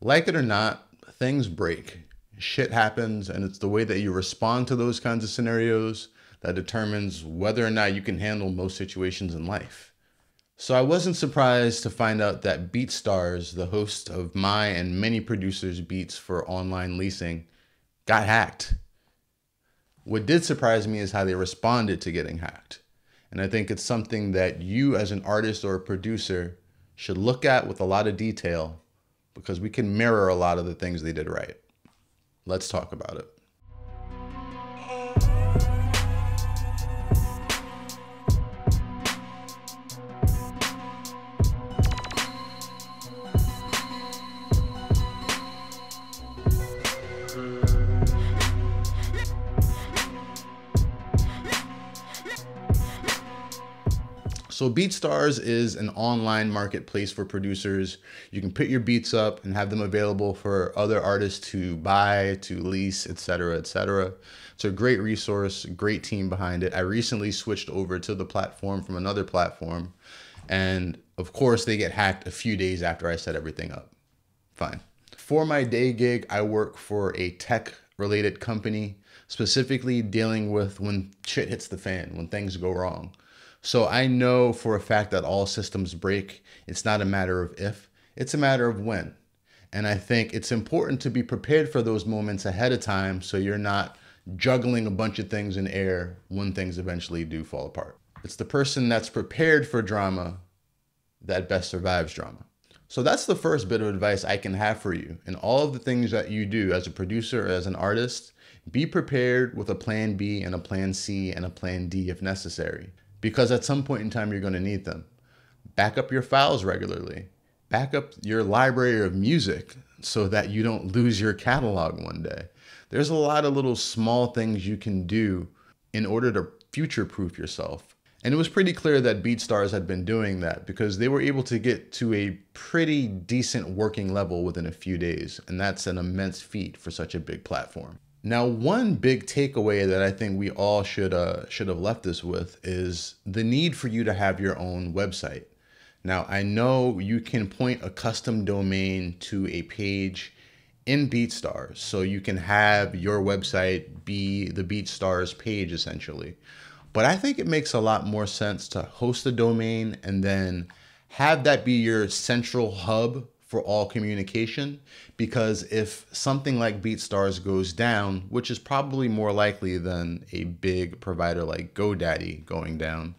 Like it or not, things break. Shit happens, and it's the way that you respond to those kinds of scenarios that determines whether or not you can handle most situations in life. So I wasn't surprised to find out that BeatStars, the host of my and many producers' beats for online leasing, got hacked. What did surprise me is how they responded to getting hacked. And I think it's something that you as an artist or a producer should look at with a lot of detail, because we can mirror a lot of the things they did right. Let's talk about it. So BeatStars is an online marketplace for producers. You can put your beats up and have them available for other artists to buy, to lease, etc., etc. It's a great resource, great team behind it. I recently switched over to the platform from another platform, and of course they get hacked a few days after I set everything up. Fine. For my day gig, I work for a tech-related company, specifically dealing with when shit hits the fan, when things go wrong. So I know for a fact that all systems break. It's not a matter of if, it's a matter of when. And I think it's important to be prepared for those moments ahead of time so you're not juggling a bunch of things in air when things eventually do fall apart. It's the person that's prepared for drama that best survives drama. So that's the first bit of advice I can have for you. In all of the things that you do as a producer or as an artist, be prepared with a plan B and a plan C and a plan D if necessary. Because at some point in time, you're going to need them. Back up your files regularly. Back up your library of music so that you don't lose your catalog one day. There's a lot of little small things you can do in order to future-proof yourself. And it was pretty clear that BeatStars had been doing that because they were able to get to a pretty decent working level within a few days. And that's an immense feat for such a big platform. Now, one big takeaway that I think we all should have left this with is the need for you to have your own website. Now, I know you can point a custom domain to a page in BeatStars, so you can have your website be the BeatStars page, essentially. But I think it makes a lot more sense to host a domain and then have that be your central hub for all communication, because if something like BeatStars goes down, which is probably more likely than a big provider like GoDaddy going down,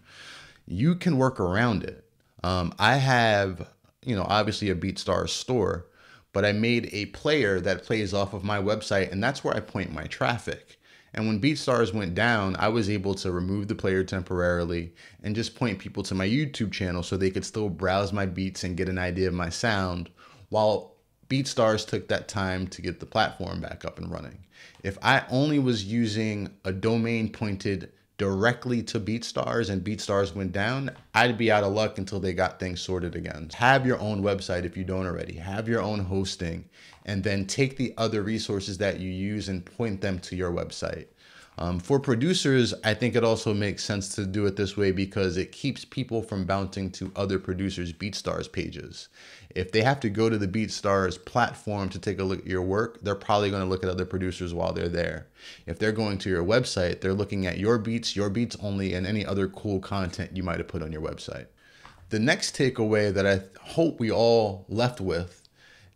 you can work around it. I have, obviously a BeatStars store, but I made a player that plays off of my website, and that's where I point my traffic. And when BeatStars went down, I was able to remove the player temporarily and just point people to my YouTube channel so they could still browse my beats and get an idea of my sound while BeatStars took that time to get the platform back up and running. If I only was using a domain pointed directly to BeatStars and BeatStars went down, I'd be out of luck until they got things sorted again. Have your own website if you don't already. Have your own hosting, and then take the other resources that you use and point them to your website. For producers, I think it also makes sense to do it this way because it keeps people from bouncing to other producers' BeatStars pages. If they have to go to the BeatStars platform to take a look at your work, they're probably going to look at other producers while they're there. If they're going to your website, they're looking at your beats only, and any other cool content you might have put on your website. The next takeaway that I hope we all left with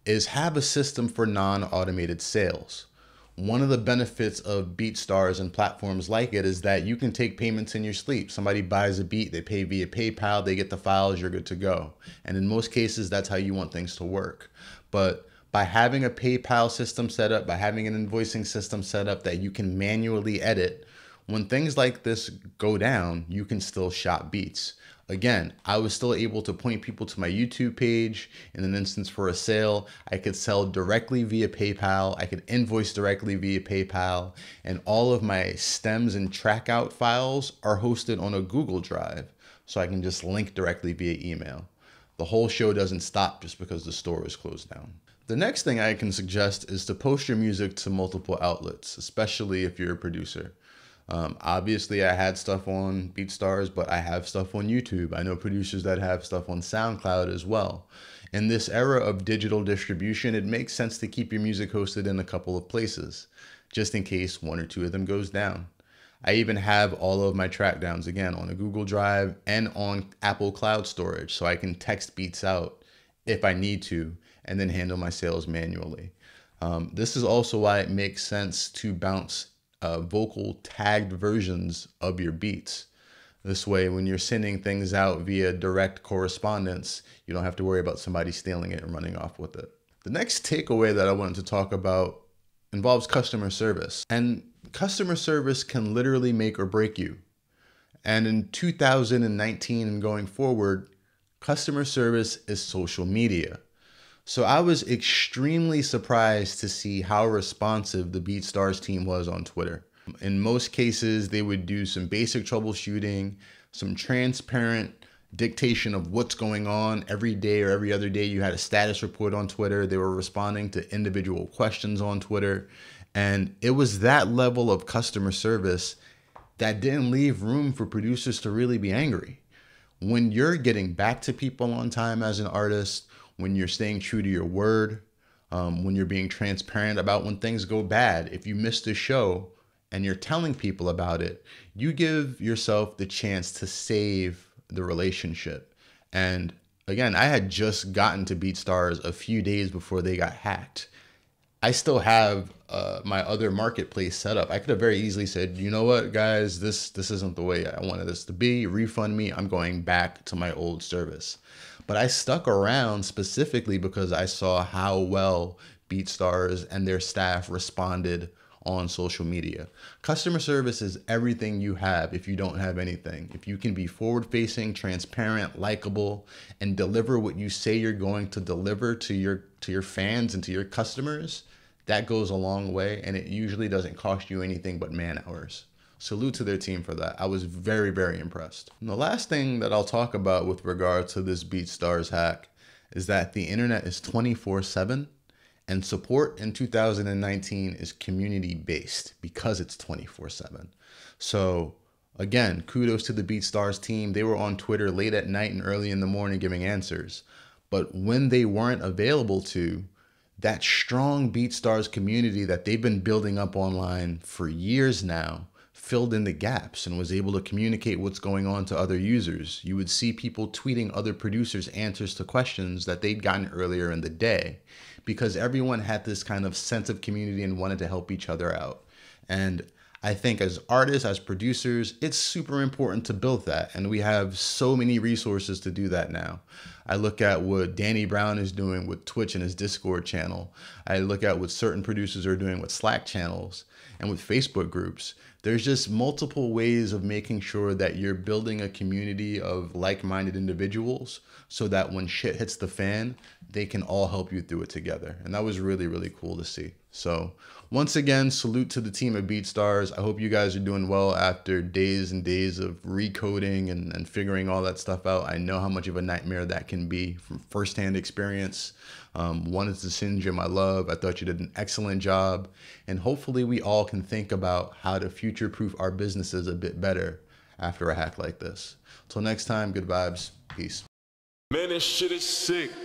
is have a system for non-automated sales. One of the benefits of BeatStars and platforms like it is that you can take payments in your sleep. Somebody buys a beat, they pay via PayPal, they get the files, you're good to go. And in most cases, that's how you want things to work. But by having a PayPal system set up, by having an invoicing system set up that you can manually edit, when things like this go down, you can still shop beats. Again, I was still able to point people to my YouTube page. In an instance for a sale, I could sell directly via PayPal. I could invoice directly via PayPal. And all of my stems and trackout files are hosted on a Google Drive. So I can just link directly via email. The whole show doesn't stop just because the store is closed down. The next thing I can suggest is to post your music to multiple outlets, especially if you're a producer. Obviously I had stuff on BeatStars, but I have stuff on YouTube. I know producers that have stuff on SoundCloud as well. In this era of digital distribution, it makes sense to keep your music hosted in a couple of places, just in case one or two of them goes down. I even have all of my track downs again on a Google Drive and on Apple Cloud Storage, so I can text beats out if I need to and then handle my sales manually. This is also why it makes sense to bounce vocal tagged versions of your beats. This way, when you're sending things out via direct correspondence, you don't have to worry about somebody stealing it and running off with it. The next takeaway that I wanted to talk about involves customer service, and customer service can literally make or break you. And in 2019 and going forward, customer service is social media. So I was extremely surprised to see how responsive the BeatStars team was on Twitter. In most cases, they would do some basic troubleshooting, some transparent dictation of what's going on every day or every other day. You had a status report on Twitter. They were responding to individual questions on Twitter. And it was that level of customer service that didn't leave room for producers to really be angry. When you're getting back to people on time as an artist, when you're staying true to your word, when you're being transparent about when things go bad, if you missed a show and you're telling people about it, you give yourself the chance to save the relationship. And again, I had just gotten to BeatStars a few days before they got hacked. I still have my other marketplace set up. I could have very easily said, you know what, guys, this isn't the way I wanted this to be. Refund me. I'm going back to my old service. But I stuck around specifically because I saw how well BeatStars and their staff responded on social media. Customer service is everything you have if you don't have anything. If you can be forward-facing, transparent, likable, and deliver what you say you're going to deliver to your fans and to your customers, that goes a long way, and it usually doesn't cost you anything but man hours. Salute to their team for that. I was very, very impressed. And the last thing that I'll talk about with regard to this BeatStars hack is that the internet is 24/7. And support in 2019 is community-based because it's 24/7. So again, kudos to the BeatStars team. They were on Twitter late at night and early in the morning giving answers. But when they weren't available to, that strong BeatStars community that they've been building up online for years now filled in the gaps and was able to communicate what's going on to other users. You would see people tweeting other producers' answers to questions that they'd gotten earlier in the day, because everyone had this kind of sense of community and wanted to help each other out. And I think as artists, as producers, it's super important to build that. And we have so many resources to do that now. I look at what Danny Brown is doing with Twitch and his Discord channel. I look at what certain producers are doing with Slack channels and with Facebook groups. There's just multiple ways of making sure that you're building a community of like-minded individuals so that when shit hits the fan, they can all help you through it together. And that was really, really cool to see. So once again, salute to the team at BeatStars. I hope you guys are doing well after days and days of recoding and figuring all that stuff out. I know how much of a nightmare that can be from firsthand experience. Wanted to send you my love. I thought you did an excellent job. And hopefully we all can think about how to future-proof our businesses a bit better after a hack like this. Till next time, good vibes. Peace. Man, this shit is sick.